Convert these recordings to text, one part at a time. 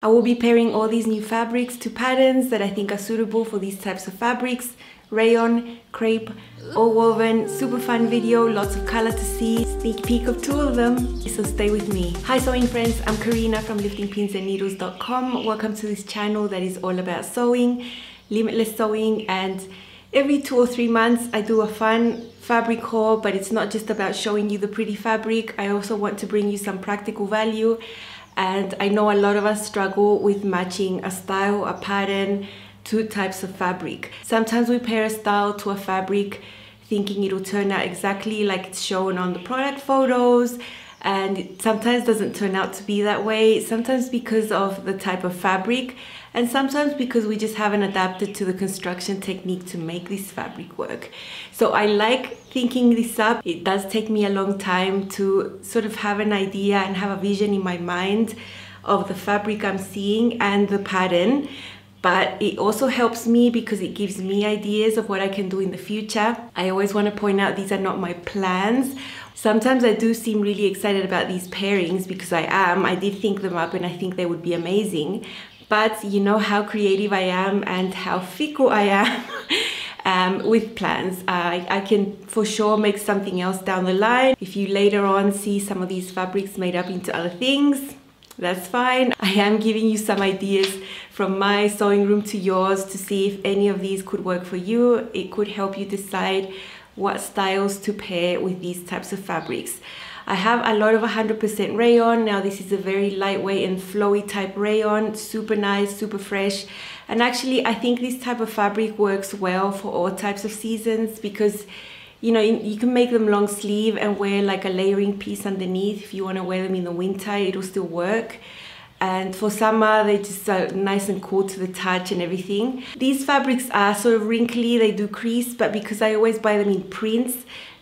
I will be pairing all these new fabrics to patterns that I think are suitable for these types of fabrics. Rayon, crepe, all woven, super fun video, lots of color to see, sneak peek of two of them, so stay with me. Hi sewing friends, I'm Karina from LiftingPinsAndNeedles.com. Welcome to this channel that is all about sewing, limitless sewing, and every 2 or 3 months I do a fun fabric haul, but it's not just about showing you the pretty fabric. I also want to bring you some practical value, and I know a lot of us struggle with matching a style, a pattern, two types of fabric. Sometimes we pair a style to a fabric thinking it'll turn out exactly like it's shown on the product photos, and it sometimes doesn't turn out to be that way, sometimes because of the type of fabric, and sometimes because we just haven't adapted to the construction technique to make this fabric work. So I like thinking this up. It does take me a long time to sort of have an idea and have a vision in my mind of the fabric I'm seeing and the pattern. But it also helps me because it gives me ideas of what I can do in the future. I always want to point out these are not my plans. Sometimes I do seem really excited about these pairings because I am. I did think them up and I think they would be amazing. But you know how creative I am and how fickle I am with plans. I can for sure make something else down the line. If you later on see some of these fabrics made up into other things, that's fine. I am giving you some ideas from my sewing room to yours to see if any of these could work for you. It could help you decide what styles to pair with these types of fabrics. I have a lot of 100% rayon. Now this is a very lightweight and flowy type rayon, super nice, super fresh. And actually I think this type of fabric works well for all types of seasons because you know, you can make them long sleeve and wear like a layering piece underneath. If you want to wear them in the winter, it'll still work. And for summer, they just are nice and cool to the touch and everything. These fabrics are sort of wrinkly, they do crease, but because I always buy them in prints,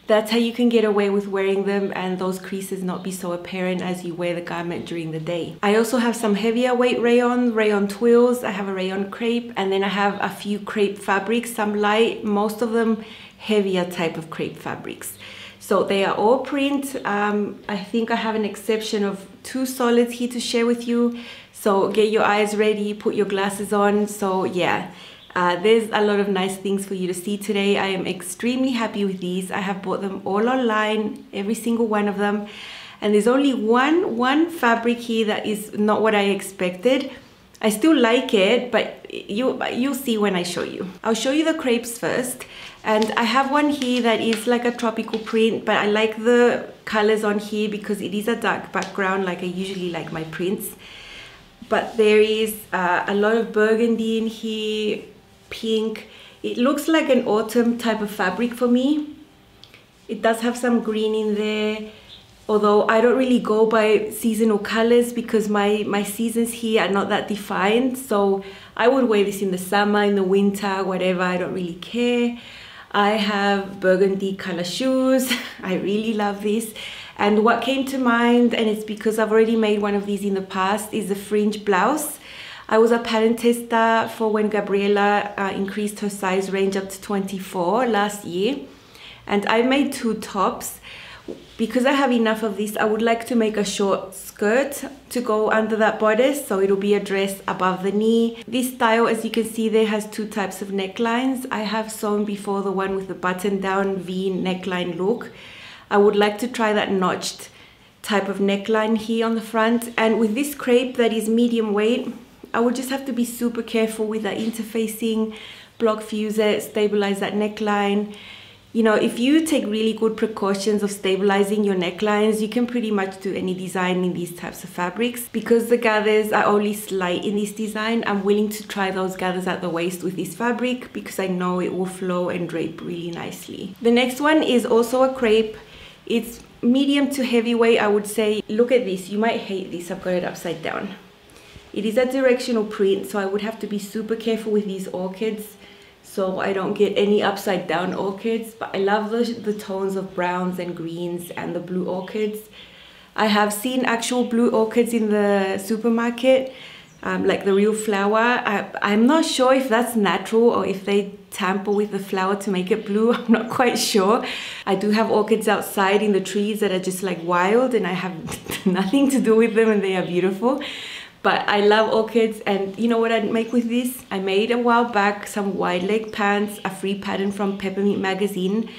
that's how you can get away with wearing them and those creases not be so apparent as you wear the garment during the day. I also have some heavier weight rayon twills, I have a rayon crepe, and then I have a few crepe fabrics, some light, most of them heavier type of crepe fabrics. So they are all print. I think I have an exception of 2 solids here to share with you. So get your eyes ready, put your glasses on. So yeah. There's a lot of nice things for you to see today. I am extremely happy with these. I have bought them all online, every single one of them. And there's only one fabric here that is not what I expected. I still like it, but you'll see when I show you. I'll show you the crepes first. And I have one here that is like a tropical print, but I like the colors on here because it is a dark background like I usually like my prints. But there is a lot of burgundy in here. Pink. It looks like an autumn type of fabric for me. It does have some green in there, although I don't really go by seasonal colors because my seasons here are not that defined, so I would wear this in the summer, in the winter, whatever, I don't really care. I have burgundy color shoes. I really love this. And what came to mind, and it's because I've already made one of these in the past, is the fringe blouse. I was a pattern tester for when Gabriella increased her size range up to 24 last year, and I made 2 tops. Because I have enough of this, I would like to make a short skirt to go under that bodice, so it'll be a dress above the knee. This style, as you can see there, has 2 types of necklines. I have sewn before the one with the button-down V neckline look. I would like to try that notched type of neckline here on the front, and with this crepe that is medium weight, I would just have to be super careful with that interfacing, block fuse it, stabilize that neckline. You know, if you take really good precautions of stabilizing your necklines, you can pretty much do any design in these types of fabrics. Because the gathers are only slight in this design, I'm willing to try those gathers at the waist with this fabric because I know it will flow and drape really nicely. The next one is also a crepe. It's medium to heavyweight, I would say. Look at this, you might hate this, I've got it upside down. It is a directional print, so I would have to be super careful with these orchids so I don't get any upside down orchids, but I love the tones of browns and greens and the blue orchids. I have seen actual blue orchids in the supermarket, like the real flower. I'm not sure if that's natural or if they tamper with the flower to make it blue, I'm not quite sure. I do have orchids outside in the trees that are just like wild and I have nothing to do with them and they are beautiful. But I love orchids, and you know what I'd make with this? I made a while back some wide leg pants, a free pattern from Peppermint Magazine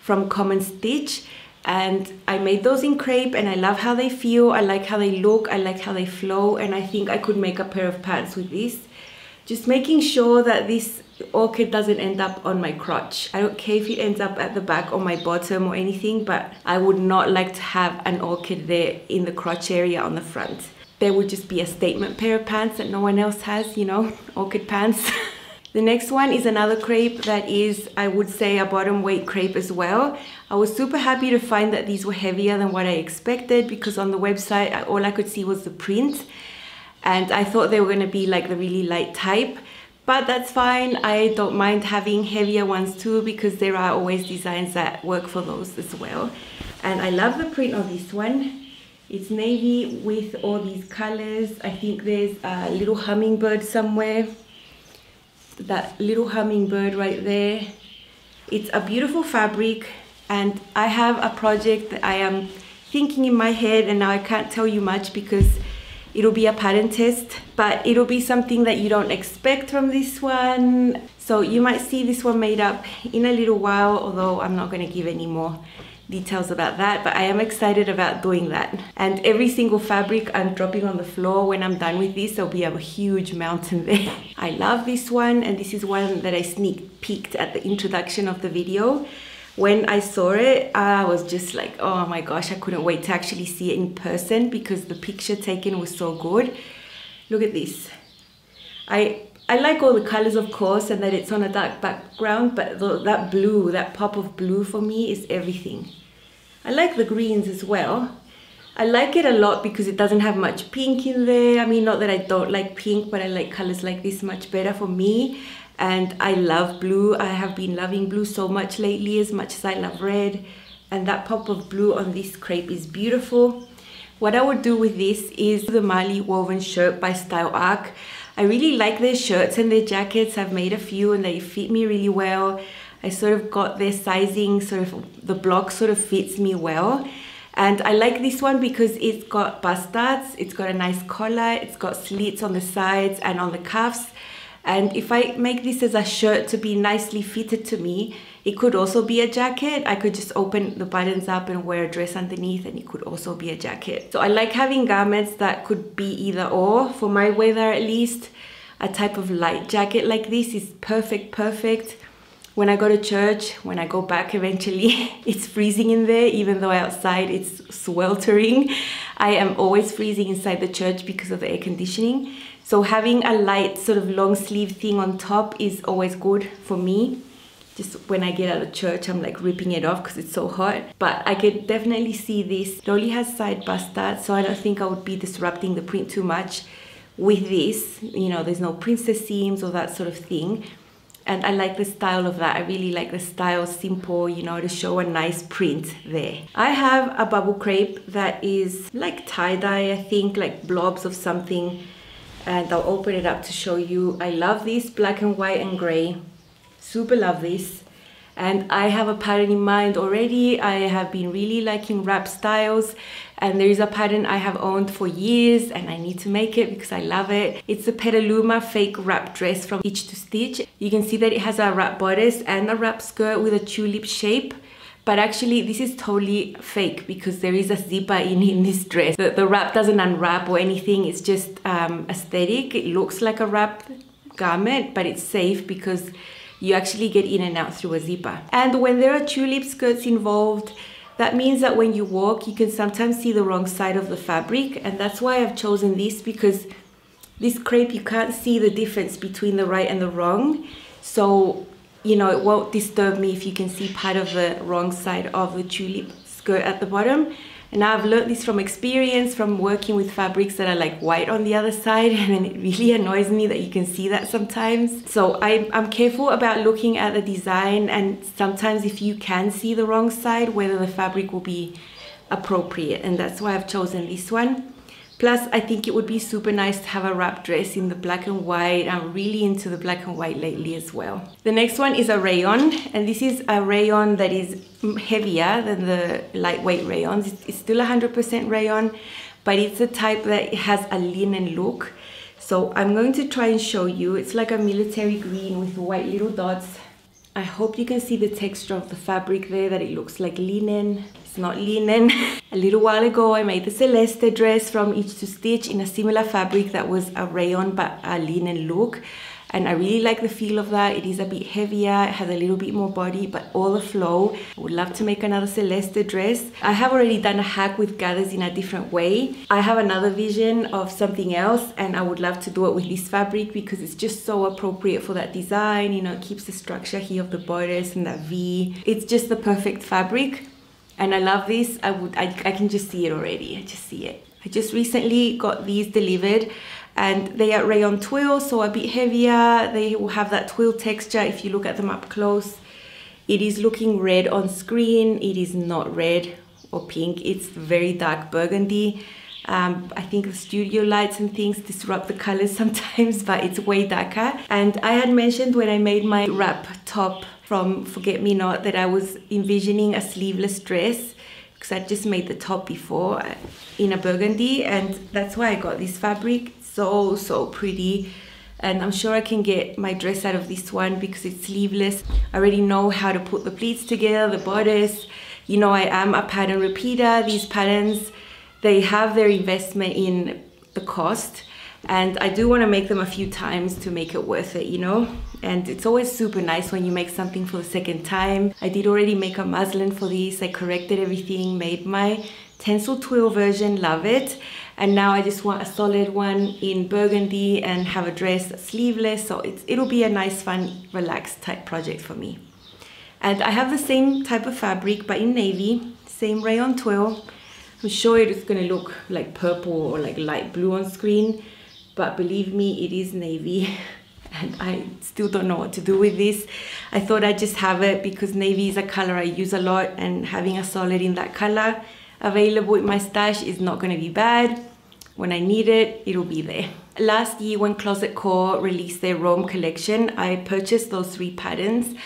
from Common Stitch, and I made those in crepe, and I love how they feel, I like how they look, I like how they flow, and I think I could make a pair of pants with this. Just making sure that this orchid doesn't end up on my crotch. I don't care if it ends up at the back or my bottom or anything, but I would not like to have an orchid there in the crotch area on the front. There would just be a statement pair of pants that no one else has, you know, orchid pants. The next one is another crepe that is, I would say, a bottom weight crepe as well. I was super happy to find that these were heavier than what I expected, because on the website all I could see was the print, and I thought they were going to be like the really light type. But that's fine, I don't mind having heavier ones too, because there are always designs that work for those as well. And I love the print of this one. It's navy with all these colors. I think there's a little hummingbird somewhere. That little hummingbird right there. It's a beautiful fabric, and I have a project that I am thinking in my head, and now I can't tell you much because it'll be a pattern test, but it'll be something that you don't expect from this one. So you might see this one made up in a little while, although I'm not going to give any more details about that, but I am excited about doing that. And every single fabric I'm dropping on the floor when I'm done with this, there'll be a huge mountain there. I love this one, and this is one that I sneak peeked at the introduction of the video. When I saw it, I was just like, oh my gosh, I couldn't wait to actually see it in person, because the picture taken was so good. Look at this. I like all the colors, of course, and that it's on a dark background, but that blue, that pop of blue for me is everything. I like the greens as well. I like it a lot because it doesn't have much pink in there. I mean, not that I don't like pink, but I like colors like this much better for me. And I love blue. I have been loving blue so much lately, as much as I love red. And that pop of blue on this crepe is beautiful. What I would do with this is the Marley woven shirt by Style Arc. I really like their shirts and their jackets. I've made a few and they fit me really well. I sort of got their sizing, sort of the block sort of fits me well. And I like this one because it's got bustards, it's got a nice collar, it's got slits on the sides and on the cuffs. And if I make this as a shirt to be nicely fitted to me, it could also be a jacket. I could just open the buttons up and wear a dress underneath, and it could also be a jacket. So I like having garments that could be either or. For my weather, at least, a type of light jacket like this is perfect. When I go to church, when I go back eventually, it's freezing in there, even though outside it's sweltering. I am always freezing inside the church because of the air conditioning. So having a light sort of long sleeve thing on top is always good for me. Just when I get out of church, I'm like ripping it off because it's so hot. But I could definitely see this. It only has side bustards, so I don't think I would be disrupting the print too much with this. You know, there's no princess seams or that sort of thing. And I like the style of that. I really like the style, simple, you know, to show a nice print there. I have a bubble crepe that is like tie-dye, I think, like blobs of something. And I'll open it up to show you. I love this, black and white and grey. Super love this. And I have a pattern in mind already. I have been really liking wrap styles. And there is a pattern I have owned for years, and I need to make it because I love it. It's a Petaluma fake wrap dress from Itch to Stitch. You can see that it has a wrap bodice and a wrap skirt with a tulip shape. But actually, this is totally fake because there is a zipper in this dress. The wrap doesn't unwrap or anything. It's just aesthetic. It looks like a wrap garment, but it's safe because you actually get in and out through a zipper. And when there are tulip skirts involved, that means that when you walk, you can sometimes see the wrong side of the fabric. And that's why I've chosen this, because this crepe, you can't see the difference between the right and the wrong. So, you know, it won't disturb me if you can see part of the wrong side of the tulip skirt at the bottom. And I've learned this from experience, from working with fabrics that are like white on the other side, and then it really annoys me that you can see that sometimes. So I'm careful about looking at the design, and sometimes if you can see the wrong side, whether the fabric will be appropriate, and that's why I've chosen this one. Plus, I think it would be super nice to have a wrap dress in the black and white. I'm really into the black and white lately as well. The next one is a rayon, and this is a rayon that is heavier than the lightweight rayons. It's still 100% rayon, but it's a type that has a linen look. So I'm going to try and show you. It's like a military green with white little dots. I hope you can see the texture of the fabric there, that it looks like linen. It's not linen. A little while ago I made the Celeste dress from Itch to Stitch in a similar fabric that was a rayon but a linen look, and I really like the feel of that. It is a bit heavier, it has a little bit more body, but all the flow. I would love to make another Celeste dress. I have already done a hack with gathers in a different way. I have another vision of something else, and I would love to do it with this fabric because it's just so appropriate for that design. You know, it keeps the structure here of the bodice and that V. It's just the perfect fabric. And I love this. I can just see it already. I just see it. I just recently got these delivered, and they are rayon twill, so a bit heavier. They will have that twill texture if you look at them up close. It is looking red on screen. It is not red or pink. It's very dark burgundy. I think the studio lights and things disrupt the colors sometimes, but it's way darker. And I had mentioned when I made my wrap top from Forget Me Not that I was envisioning a sleeveless dress because I just made the top before in a burgundy, and that's why I got this fabric. So pretty, and I'm sure I can get my dress out of this one because it's sleeveless. I already know how to put the pleats together, the bodice. You know, I am a pattern repeater. These patterns, they have their investment in the cost, and I do want to make them a few times to make it worth it, you know. And it's always super nice when you make something for the second time. I did already make a muslin for this. I corrected everything, made my tencel twill version, love it. And now I just want a solid one in burgundy and have a dress that's sleeveless, so it'll be a nice, fun, relaxed type project for me. And I have the same type of fabric but in navy, same rayon twill. I'm sure it's gonna look like purple or like light blue on screen, but believe me, it is navy. And I still don't know what to do with this. I thought I'd just have it because navy is a color I use a lot, and having a solid in that color available in my stash is not going to be bad. When I need it, it'll be there. Last year when Closet Core released their Rome collection, I purchased those three patterns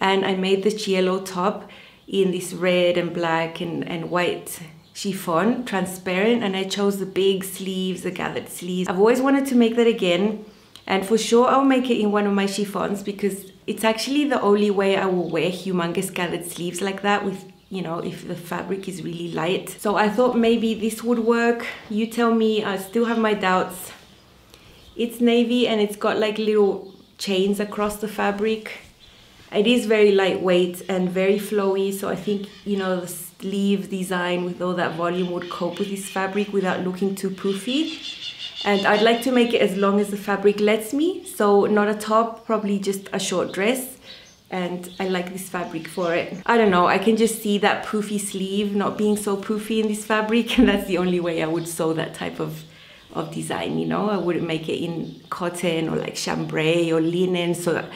and I made the Cielo top in this red and black and white chiffon, transparent, and I chose the big sleeves, the gathered sleeves. I've always wanted to make that again, and for sure I'll make it in one of my chiffons because it's actually the only way I will wear humongous gathered sleeves like that, with, you know, if the fabric is really light. So I thought maybe this would work. You tell me, I still have my doubts. It's navy and it's got like little chains across the fabric. It is very lightweight and very flowy, so I think, you know, the sleeve design with all that volume would cope with this fabric without looking too poofy. And I'd like to make it as long as the fabric lets me, so not a top, probably just a short dress. And I like this fabric for it. I don't know, I can just see that poofy sleeve not being so poofy in this fabric, and that's the only way I would sew that type of design, you know. I wouldn't make it in cotton or like chambray or linen, so that,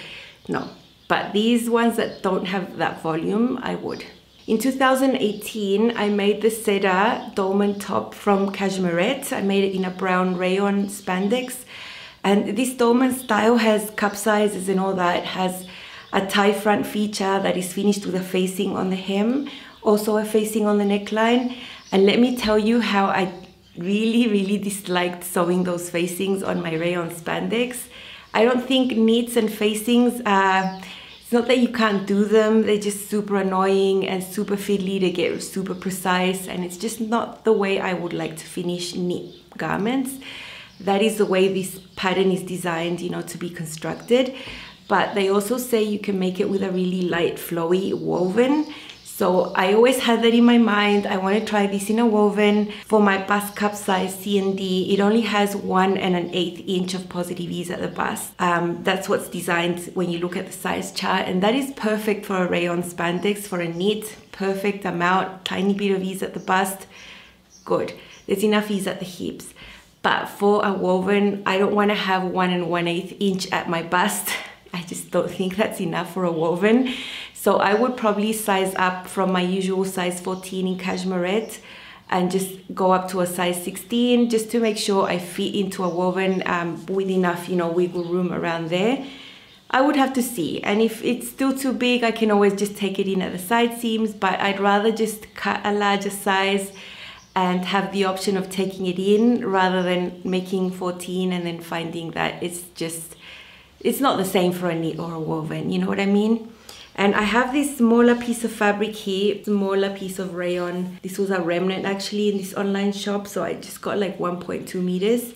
no. But these ones that don't have that volume, I would. In 2018, I made the Cedar dolman top from Cashmerette. I made it in a brown rayon spandex, and this dolman style has cup sizes and all that. It has a tie front feature that is finished with a facing on the hem, also a facing on the neckline. And let me tell you how I really disliked sewing those facings on my rayon spandex. I don't think knits and facings are, it's not that you can't do them, they're just super annoying and super fiddly. They get super precise, and it's just not the way I would like to finish knit garments. That is the way this pattern is designed, you know, to be constructed. But they also say you can make it with a really light, flowy woven. So I always had that in my mind. I want to try this in a woven. For my bust cup size C and D, it only has 1 1/8 inch of positive ease at the bust. That's what's designed when you look at the size chart, and that is perfect for a rayon spandex, for a knit. Perfect amount, tiny bit of ease at the bust. Good. There's enough ease at the hips. But for a woven, I don't want to have 1 1/8 inch at my bust. I just don't think that's enough for a woven. So I would probably size up from my usual size 14 in Cashmerette and just go up to a size 16 just to make sure I fit into a woven with enough, you know, wiggle room around there. I would have to see, and if it's still too big, I can always just take it in at the side seams, but I'd rather just cut a larger size and have the option of taking it in rather than making 14 and then finding that it's just, it's not the same for a knit or a woven, you know what I mean? And I have this smaller piece of fabric here, smaller piece of rayon. This was a remnant actually in this online shop, so I just got like 1.2 meters.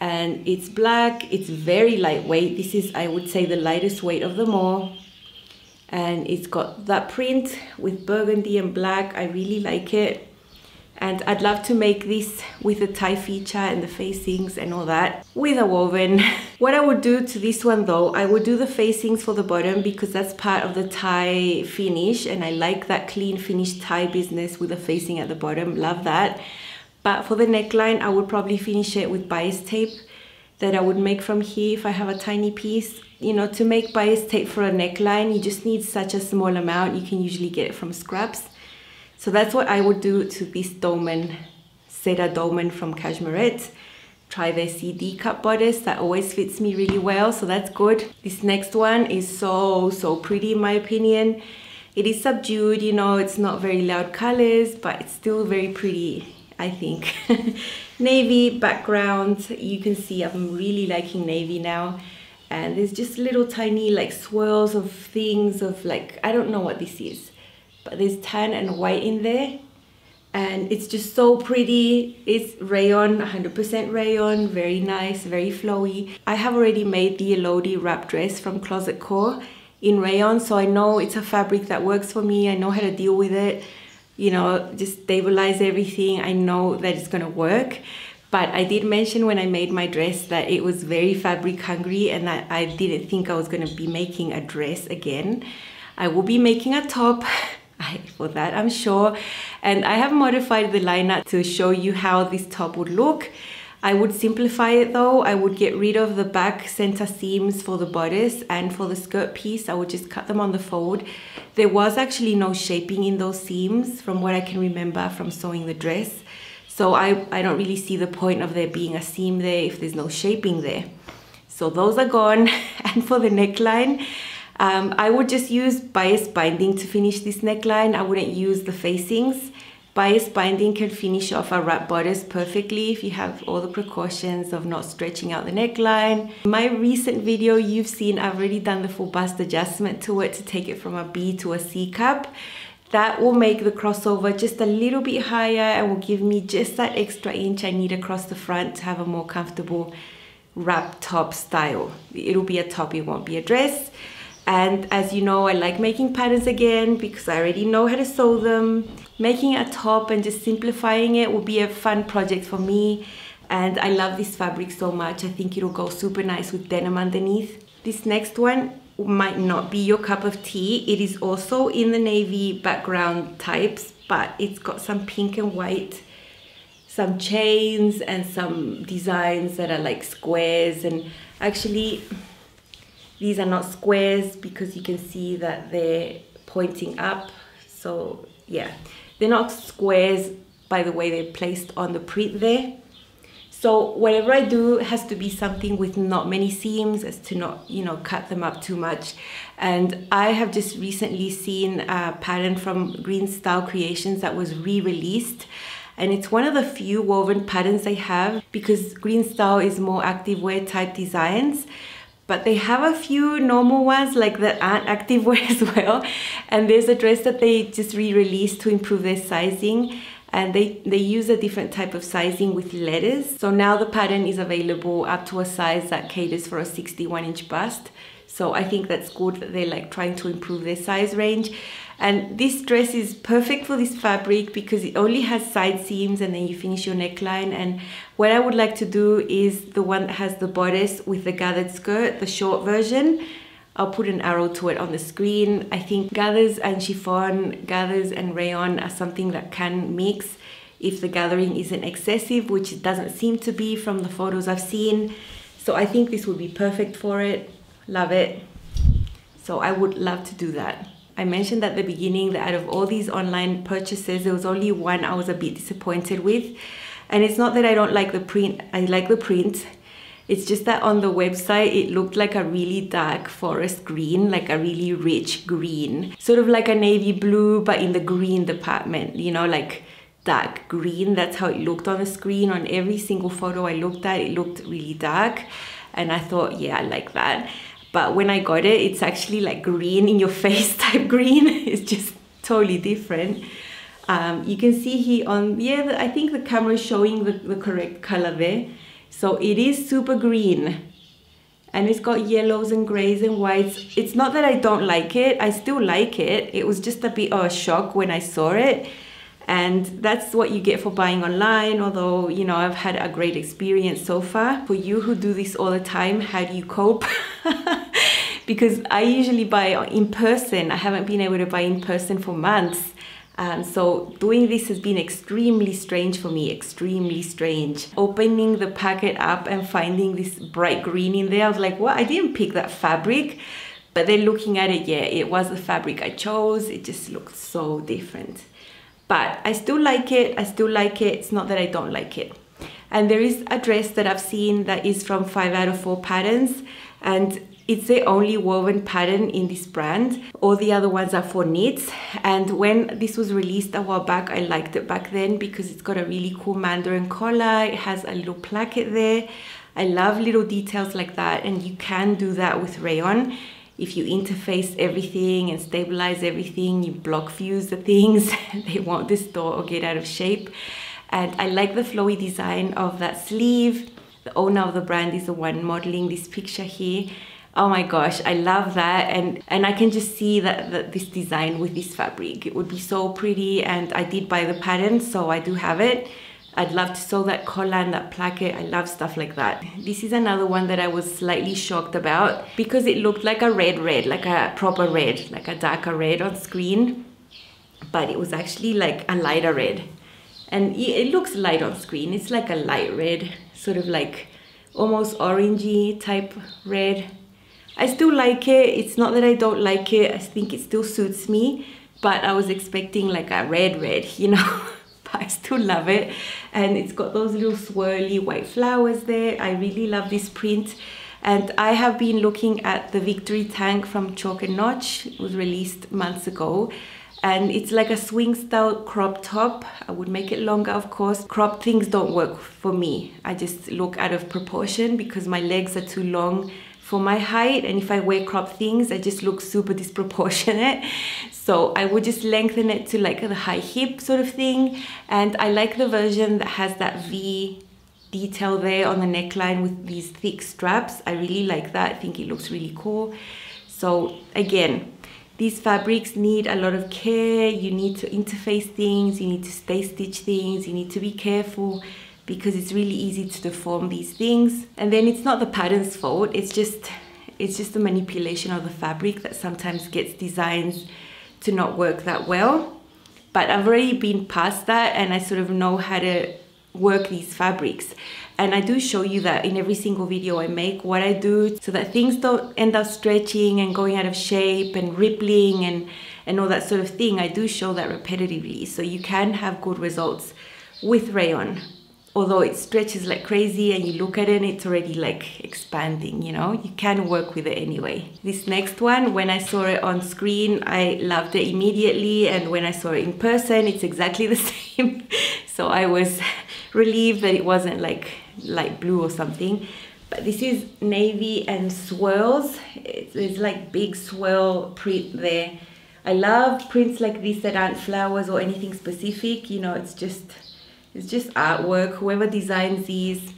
And it's black, it's very lightweight. This is, I would say, the lightest weight of them all. And it's got that print with burgundy and black. I really like it. And I'd love to make this with the tie feature and the facings and all that with a woven. What I would do to this one though, I would do the facings for the bottom because that's part of the tie finish, and I like that clean finished tie business with a facing at the bottom, love that. But for the neckline, I would probably finish it with bias tape that I would make from here if I have a tiny piece. You know, to make bias tape for a neckline, you just need such a small amount. You can usually get it from scraps. So that's what I would do to this dolman, Seda dolman from Cashmerette. Try their CD cut bodice, that always fits me really well, so that's good. This next one is so pretty in my opinion. It is subdued, you know, it's not very loud colors, but it's still very pretty, I think. Navy background, you can see I'm really liking navy now. And there's just little tiny like swirls of things of like, I don't know what this is. But there's tan and white in there, and it's just so pretty. It's rayon, 100% rayon, very nice, very flowy. I have already made the Elodie wrap dress from Closet Core in rayon, so I know it's a fabric that works for me. I know how to deal with it, you know, just stabilize everything. I know that it's gonna work. But I did mention when I made my dress that it was very fabric hungry and that I didn't think I was gonna be making a dress again. I will be making a top. For that, I'm sure. And I have modified the liner to show you how this top would look. I would simplify it though. I would get rid of the back center seams for the bodice, and for the skirt piece, I would just cut them on the fold. There was actually no shaping in those seams from what I can remember from sewing the dress. So I don't really see the point of there being a seam there if there's no shaping there. So those are gone. And for the neckline, I would just use bias binding to finish this neckline. I wouldn't use the facings. Bias binding can finish off a wrap bodice perfectly if you have all the precautions of not stretching out the neckline. In my recent video you've seen, I've already done the full bust adjustment to it to take it from a B to a C cup. That will make the crossover just a little bit higher and will give me just that extra inch I need across the front to have a more comfortable wrap top style. It'll be a top, it won't be a dress. And as you know, I like making patterns again because I already know how to sew them. Making a top and just simplifying it will be a fun project for me. And I love this fabric so much. I think it'll go super nice with denim underneath. This next one might not be your cup of tea. It is also in the navy background types, but it's got some pink and white, some chains and some designs that are like squares. And actually, these are not squares because you can see that they're pointing up. So yeah, they're not squares by the way they're placed on the print there. So whatever I do has to be something with not many seams as to not, you know, cut them up too much. And I have just recently seen a pattern from Greenstyle Creations that was re-released. And it's one of the few woven patterns they have because Greenstyle is more activewear type designs. But they have a few normal ones like that aren't activewear as well. And there's a dress that they just re-released to improve their sizing. And they use a different type of sizing with letters. So now the pattern is available up to a size that caters for a 61-inch bust. So I think that's good that they're like trying to improve their size range. And this dress is perfect for this fabric because it only has side seams and then you finish your neckline. And what I would like to do is the one that has the bodice with the gathered skirt, the short version. I'll put an arrow to it on the screen. I think gathers and chiffon, gathers and rayon are something that can mix if the gathering isn't excessive, which it doesn't seem to be from the photos I've seen. So I think this would be perfect for it. Love it. So I would love to do that. I mentioned at the beginning that out of all these online purchases, there was only one I was a bit disappointed with. And it's not that I don't like the print, I like the print. It's just that on the website, it looked like a really dark forest green, like a really rich green, sort of like a navy blue, but in the green department, you know, like dark green. That's how it looked on the screen. On every single photo I looked at, it looked really dark, and I thought, yeah, I like that. But when I got it, it's actually like green in your face type green. It's just totally different. You can see here on, yeah, I think the camera is showing the correct color there. So it is super green, and it's got yellows and grays and whites. It's not that I don't like it, I still like it. It was just a bit of a shock when I saw it. And that's what you get for buying online, although, you know, I've had a great experience so far. For you who do this all the time, how do you cope? Because I usually buy in person. I haven't been able to buy in person for months. So doing this has been extremely strange for me, extremely strange. Opening the packet up and finding this bright green in there, I was like, what? I didn't pick that fabric. But then looking at it, yeah, it was the fabric I chose. It just looked so different. But I still like it, I still like it. It's not that I don't like it. And there is a dress that I've seen that is from 5 out of 4 patterns, and it's the only woven pattern in this brand. All the other ones are for knits. And when this was released a while back, I liked it back then because it's got a really cool mandarin collar. It has a little placket there. I love little details like that, and you can do that with rayon. If you interface everything and stabilize everything, you block fuse the things, they won't distort or get out of shape. And I like the flowy design of that sleeve. The owner of the brand is the one modeling this picture here. Oh my gosh, I love that, and I can just see that this design with this fabric, it would be so pretty. And I did buy the pattern, so I do have it. I'd love to sew that collar and that placket. I love stuff like that. This is another one that I was slightly shocked about because it looked like a red, like a proper red, like a darker red on screen, but it was actually like a lighter red. And it looks light on screen. It's like a light red, sort of like almost orangey type red. I still like it. It's not that I don't like it. I think it still suits me, but I was expecting like a red, you know. But I still love it. And it's got those little swirly white flowers there. I really love this print. And I have been looking at the Victory Tank from Chalk and Notch. It was released months ago. And it's like a swing style crop top. I would make it longer, of course. Crop things don't work for me. I just look out of proportion because my legs are too long for my height, and if I wear crop things, I just look super disproportionate. So I would just lengthen it to like the high hip sort of thing. And I like the version that has that V detail there on the neckline with these thick straps. I really like that. I think it looks really cool. So again, these fabrics need a lot of care. You need to interface things, you need to stay stitch things, you need to be careful, because it's really easy to deform these things. And then it's not the pattern's fault, it's just the manipulation of the fabric that sometimes gets designs to not work that well. But I've already been past that, and I sort of know how to work these fabrics. And I do show you that in every single video I make, what I do so that things don't end up stretching and going out of shape and rippling and all that sort of thing. I do show that repetitively, so you can have good results with rayon. Although it stretches like crazy and you look at it and it's already like expanding, you know, you can work with it anyway. This next one, when I saw it on screen, I loved it immediately, and when I saw it in person, it's exactly the same. So I was relieved that it wasn't like light blue or something. But this is navy and swirls. There's like big swirl print there. I love prints like this that aren't flowers or anything specific, you know, it's just artwork, whoever designs these.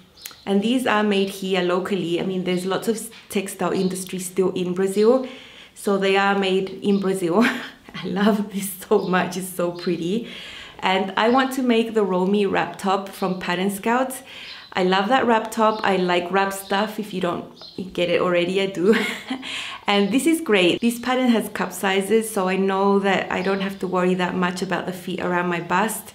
And these are made here locally. I mean, there's lots of textile industry still in Brazil, so they are made in Brazil. I love this so much, it's so pretty. And I want to make the Romy wrap top from Pattern Scouts. I love that wrap top. I like wrap stuff. If you don't get it already, I do. And this is great. This pattern has cup sizes, so I know that I don't have to worry that much about the fit around my bust.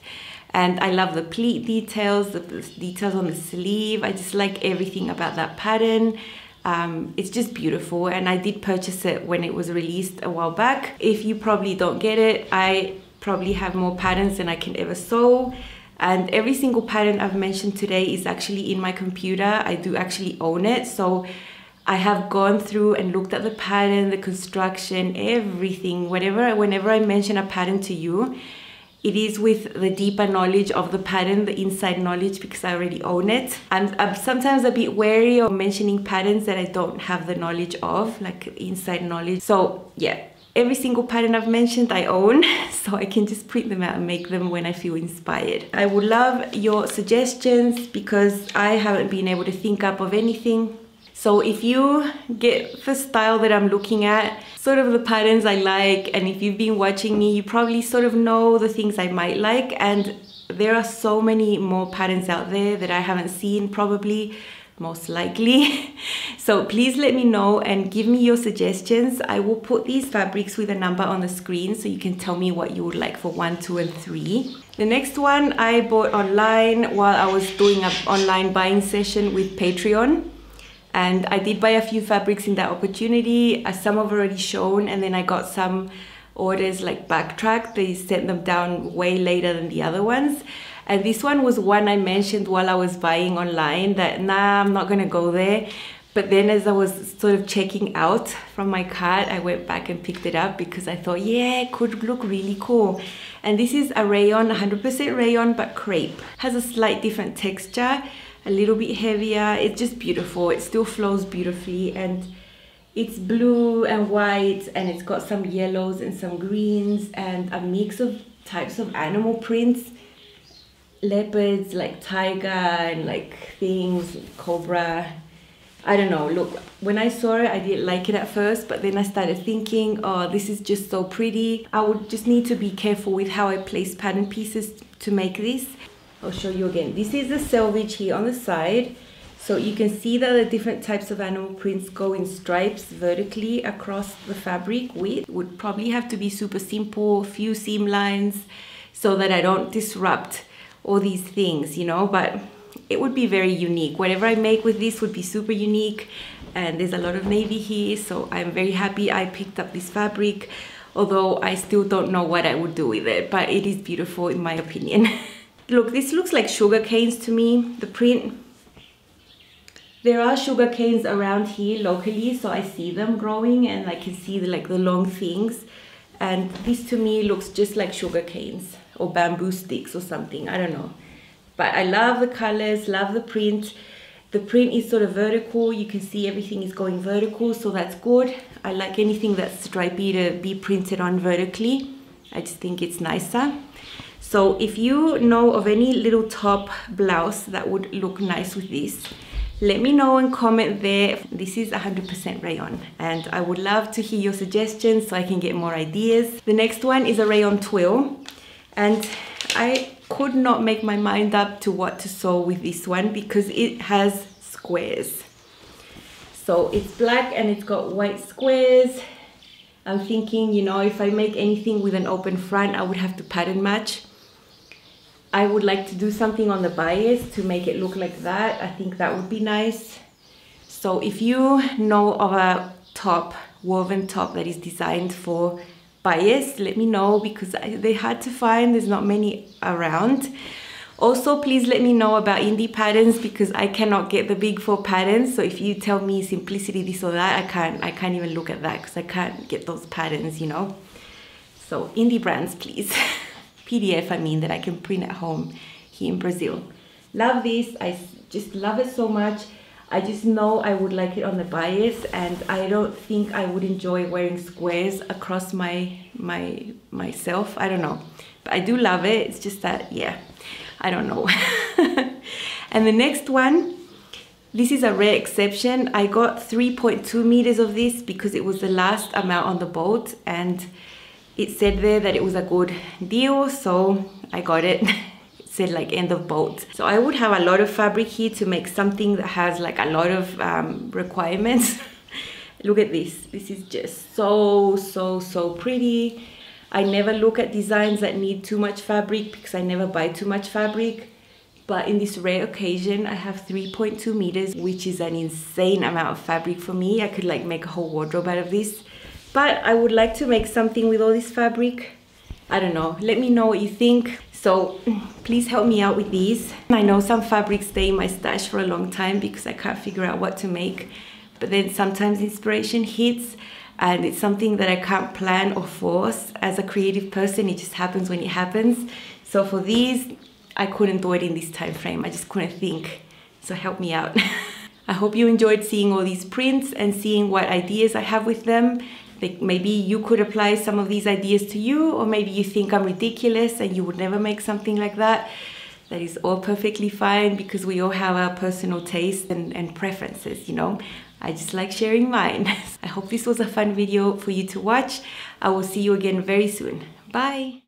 And I love the pleat details, the details on the sleeve. I just like everything about that pattern. It's just beautiful, and I did purchase it when it was released a while back. If you probably don't get it, I probably have more patterns than I can ever sew. And every single pattern I've mentioned today is actually in my computer. I do actually own it, so I have gone through and looked at the pattern, the construction, everything. Whenever I mention a pattern to you, It is with the deeper knowledge of the pattern, the inside knowledge, because I already own it. I'm sometimes a bit wary of mentioning patterns that I don't have the knowledge of, like inside knowledge. So yeah, every single pattern I've mentioned I own, so I can just print them out and make them when I feel inspired. I would love your suggestions because I haven't been able to think up of anything. So if you get the style that I'm looking at, sort of the patterns I like, and if you've been watching me, you probably sort of know the things I might like, and there are so many more patterns out there that I haven't seen probably, most likely. So please let me know and give me your suggestions. I will put these fabrics with a number on the screen so you can tell me what you would like for 1, 2, and 3. The next one I bought online while I was doing an online buying session with Patreon. And I did buy a few fabrics in that opportunity, as some have already shown, and then I got some orders like backtracked. They sent them down way later than the other ones. And this one was one I mentioned while I was buying online that, nah, I'm not gonna go there. But then as I was sort of checking out from my cart, I went back and picked it up because I thought, yeah, it could look really cool. And this is a rayon, 100% rayon, but crepe. Has a slight different texture, a little bit heavier. It's just beautiful. It still flows beautifully, and it's blue and white, and it's got some yellows and some greens and a mix of types of animal prints, leopards, like tiger and like things, cobra. I don't know. Look, when I saw it, I didn't like it at first, but then I started thinking, oh, this is just so pretty. I would just need to be careful with how I place pattern pieces to make this. I'll show you again. This is the selvage here on the side. So you can see that the different types of animal prints go in stripes vertically across the fabric. Width would probably have to be super simple, few seam lines, so that I don't disrupt all these things, you know, but it would be very unique. Whatever I make with this would be super unique, and there's a lot of navy here, so I'm very happy I picked up this fabric, although I still don't know what I would do with it, but it is beautiful in my opinion. Look, this looks like sugar canes to me, the print. There are sugar canes around here locally, so I see them growing and I can see the, like the long things. And this to me looks just like sugar canes or bamboo sticks or something, I don't know. But I love the colors, love the print. The print is sort of vertical. You can see everything is going vertical, so that's good. I like anything that's stripy to be printed on vertically. I just think it's nicer. So if you know of any little top blouse that would look nice with this, let me know and comment there. This is 100% rayon, and I would love to hear your suggestions so I can get more ideas. The next one is a rayon twill, and I could not make my mind up to what to sew with this one because it has squares. So it's black and it's got white squares. I'm thinking, you know, if I make anything with an open front, I would have to pattern match. I would like to do something on the bias to make it look like that. I think that would be nice. So if you know of a top, woven top that is designed for bias, let me know because they're hard to find. There's not many around. Also, please let me know about indie patterns because I cannot get the big four patterns. So if you tell me simplicity, this or that, I can't even look at that because I can't get those patterns, you know. So indie brands, please. PDF, I mean, that I can print at home here in Brazil. Love this. I just love it so much. I just know I would like it on the bias, and I don't think I would enjoy wearing squares across myself. I don't know, but I do love it. It's just that, yeah, I don't know. And the next one, this is a rare exception. I got 3.2 meters of this because it was the last amount on the boat, and it said there that it was a good deal, so I got it. It said like end of boat. So I would have a lot of fabric here to make something that has like a lot of requirements. Look at this. This is just so, so, so pretty. I never look at designs that need too much fabric because I never buy too much fabric. But in this rare occasion, I have 3.2 meters, which is an insane amount of fabric for me. I could like make a whole wardrobe out of this. But I would like to make something with all this fabric. I don't know, let me know what you think. So please help me out with these. I know some fabrics stay in my stash for a long time because I can't figure out what to make. But then sometimes inspiration hits and it's something that I can't plan or force. As a creative person, it just happens when it happens. So for these, I couldn't do it in this time frame. I just couldn't think. So help me out. I hope you enjoyed seeing all these prints and seeing what ideas I have with them. Maybe you could apply some of these ideas to you, or maybe you think I'm ridiculous and you would never make something like that. That is all perfectly fine, because we all have our personal tastes and preferences, you know. I just like sharing mine. I hope this was a fun video for you to watch. I will see you again very soon. Bye!